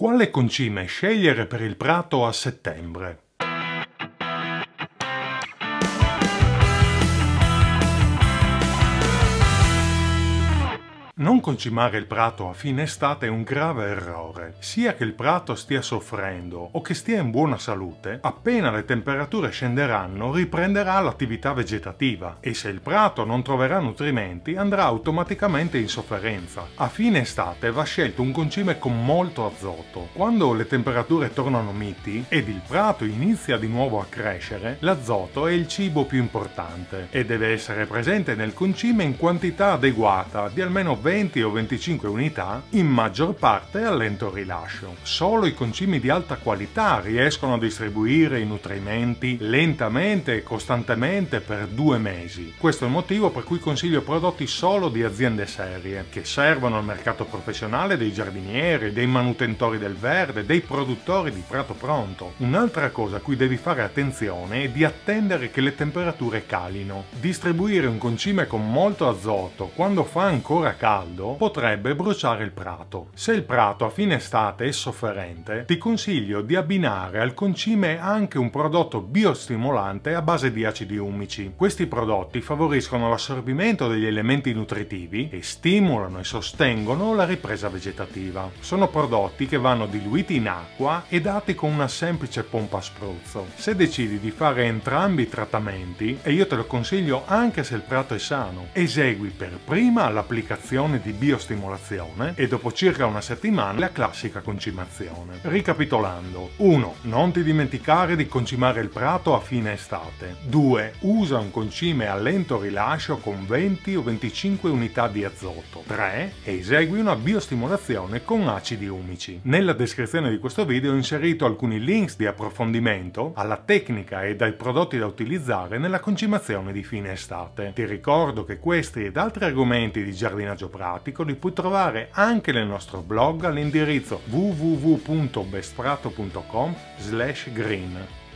Quale concime scegliere per il prato a settembre? Non concimare il prato a fine estate è un grave errore. Sia che il prato stia soffrendo o che stia in buona salute, appena le temperature scenderanno riprenderà l'attività vegetativa e se il prato non troverà nutrimenti andrà automaticamente in sofferenza. A fine estate va scelto un concime con molto azoto. Quando le temperature tornano miti ed il prato inizia di nuovo a crescere, l'azoto è il cibo più importante e deve essere presente nel concime in quantità adeguata di almeno 20 o 25 unità, in maggior parte a lento rilascio. Solo i concimi di alta qualità riescono a distribuire i nutrimenti lentamente e costantemente per 2 mesi. Questo è il motivo per cui consiglio prodotti solo di aziende serie, che servono al mercato professionale dei giardinieri, dei manutentori del verde, dei produttori di prato pronto. Un'altra cosa a cui devi fare attenzione è di attendere che le temperature calino. Distribuire un concime con molto azoto quando fa ancora caldo potrebbe bruciare il prato. Se il prato a fine estate è sofferente, ti consiglio di abbinare al concime anche un prodotto biostimolante a base di acidi umici. Questi prodotti favoriscono l'assorbimento degli elementi nutritivi e stimolano e sostengono la ripresa vegetativa. Sono prodotti che vanno diluiti in acqua e dati con una semplice pompa a spruzzo. Se decidi di fare entrambi i trattamenti, e io te lo consiglio anche se il prato è sano, esegui per prima l'applicazione di biostimolazione e dopo circa una settimana la classica concimazione. Ricapitolando: 1. Non ti dimenticare di concimare il prato a fine estate. 2. Usa un concime a lento rilascio con 20 o 25 unità di azoto. 3. Esegui una biostimolazione con acidi umici. Nella descrizione di questo video ho inserito alcuni links di approfondimento alla tecnica ed ai prodotti da utilizzare nella concimazione di fine estate. Ti ricordo che questi ed altri argomenti di giardinaggio pratico li puoi trovare anche nel nostro blog all'indirizzo www.bestprato.com/green.